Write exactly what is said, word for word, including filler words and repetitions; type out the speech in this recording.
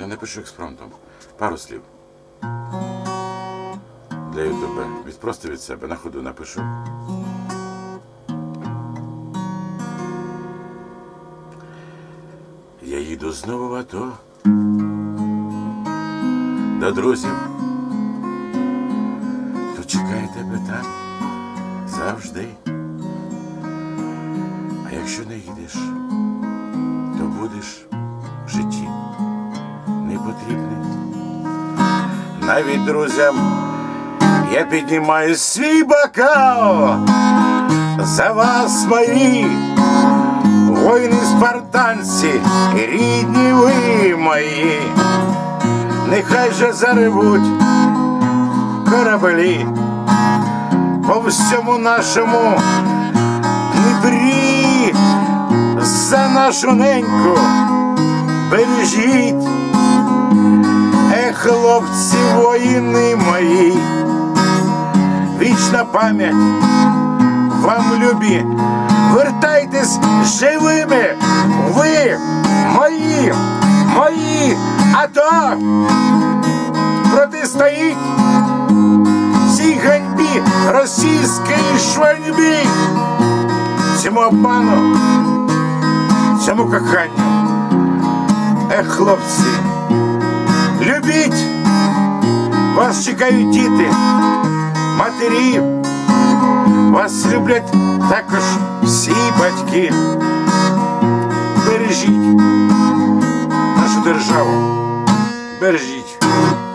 Я напишу експромтом пару слів для Ютуба. Від просто від себе на ходу напишу. Я їду знову в АТО до друзів. То чекає тебе там завжди. А якщо не їдеш, то будеш в житті не потрібний. Навіть друзям я піднімаю свій бокал. За вас, мої воїни-спартанці, рідні ви мої. Нехай же заревуть кораблі по всьому нашому Дніпрі. За нашу неньку бережіть, е, хлопці, воїни мої. Вічна пам'ять вам, любі, вертайтесь живими, ви мої, мої. АТО протистоїть цій ганьбі, російській шваньбі, цьому обману, цьому коханню. Ех, хлопці, любіть, вас чекають діти, матері, вас люблять також всі батьки. Бережіть нашу державу, бережіть.